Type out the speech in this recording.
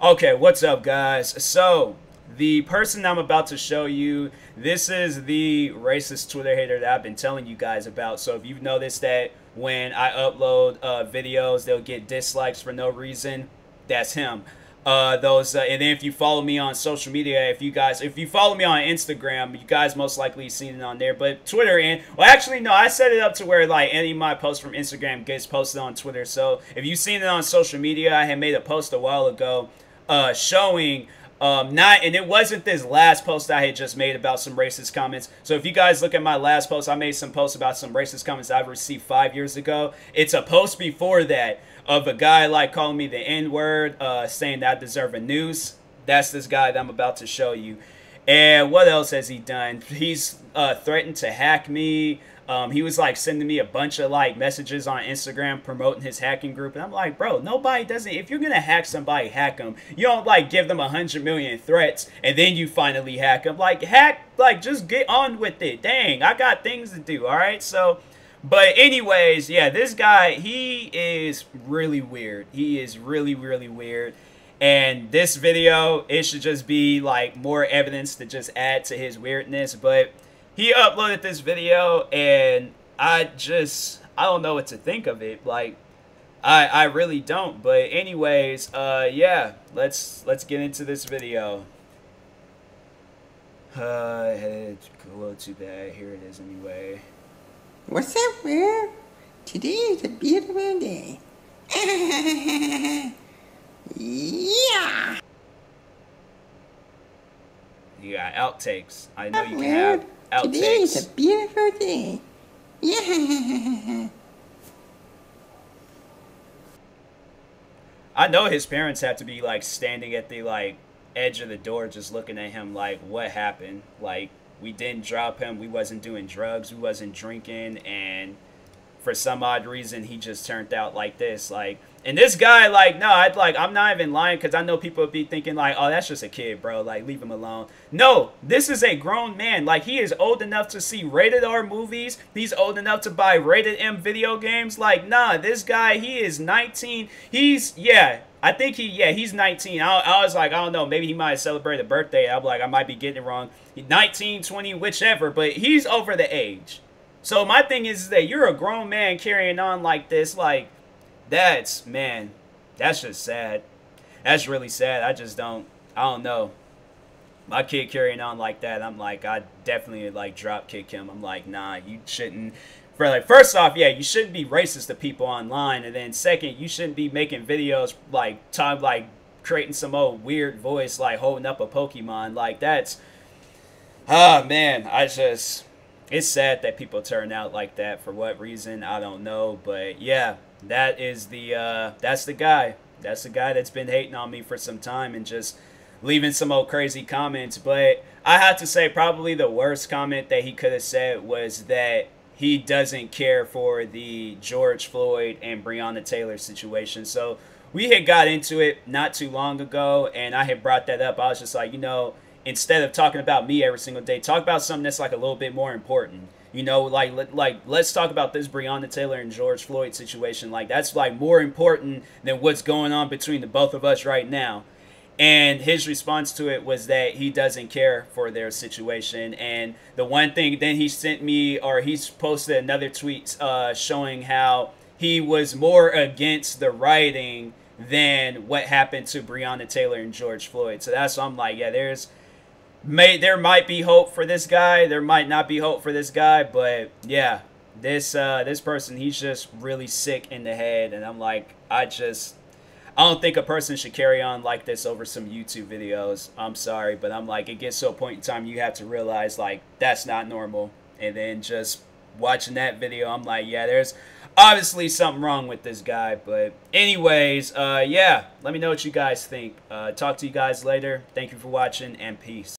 Okay, what's up, guys? So the person I'm about to show you, this is the racist Twitter hater that I've been telling you guys about. So if you've noticed that when I upload videos, they'll get dislikes for no reason, that's him. And then if you follow me on social media, if you follow me on Instagram, you guys most likely seen it on there. But Twitter, and well, actually no, I set it up to where like any of my posts from Instagram gets posted on Twitter. So if you've seen it on social media, I had made a post a while ago showing. And it wasn't this last post I had just made about some racist comments. So if you guys look at my last post, I made some posts about some racist comments I've received 5 years ago. It's a post before that of a guy like calling me the N-word, saying that I deserve a noose. That's this guy that I'm about to show you. And what else has he done? He's threatened to hack me. He was like sending me a bunch of like messages on Instagram promoting his hacking group, and I'm like, bro, nobody doesn't. If you're gonna hack somebody, hack them. You don't like give them 100 million threats and then you finally hack them. Like just get on with it. Dang, I got things to do. All right, so. But anyways, yeah, this guy, he is really weird. He is really weird. And this video, it should just be like more evidence to just add to his weirdness, but. He uploaded this video, and I don't know what to think of it. Like, I really don't. But anyways, yeah, let's get into this video. It's a little too bad. Here it is anyway. What's up, man? Today is a beautiful day. Yeah. You got outtakes. I know you can have. Outtakes. Today is a beautiful day. Yeah. I know his parents have to be like standing at the like edge of the door just looking at him like, what happened? Like, we didn't drop him, we wasn't doing drugs, we wasn't drinking, and for some odd reason he just turned out like this. Like, and this guy, like, no, I'm not even lying, because I know people would be thinking like, oh, that's just a kid, bro, like, leave him alone. No, this is a grown man. Like, he is old enough to see rated R movies, he's old enough to buy rated M video games. Like, nah, this guy, he is 19. He's, yeah, I think he, yeah, he's 19. I was like, I don't know, maybe he might celebrate a birthday. I'm like, I might be getting it wrong. 19, 20, whichever, but he's over the age. So my thing is that you're a grown man carrying on like this. Like, that's, man, that's just sad. That's really sad. I don't know. My kid carrying on like that, I'm like, I definitely like drop kick him. I'm like, nah, you shouldn't. For like, first off, yeah, you shouldn't be racist to people online, and then second, you shouldn't be making videos like creating some old weird voice like holding up a Pokemon. Like, that's, ah, man, it's sad that people turn out like that. For what reason, I don't know, but yeah, that is the that's the guy that's been hating on me for some time and just leaving some old crazy comments. But I have to say, probably the worst comment that he could have said was that he doesn't care for the George Floyd and Breonna Taylor situation. So we had got into it not too long ago, and I had brought that up. I was just like, you know, instead of talking about me every single day, talk about something that's like a little bit more important. You know, like let's talk about this Breonna Taylor and George Floyd situation. Like, that's like more important than what's going on between the both of us right now. And his response to it was that he doesn't care for their situation. And the one thing, then he sent me, or he's posted another tweet showing how he was more against the rioting than what happened to Breonna Taylor and George Floyd. So that's why I'm like, yeah, there might be hope for this guy. There might not be hope for this guy. But yeah, this person, he's just really sick in the head. And I'm like, I don't think a person should carry on like this over some YouTube videos. I'm sorry, but I'm like, it gets to a point in time you have to realize like that's not normal. And then just watching that video, I'm like, yeah, there's obviously something wrong with this guy. But anyways, yeah, let me know what you guys think. Talk to you guys later. Thank you for watching, and peace.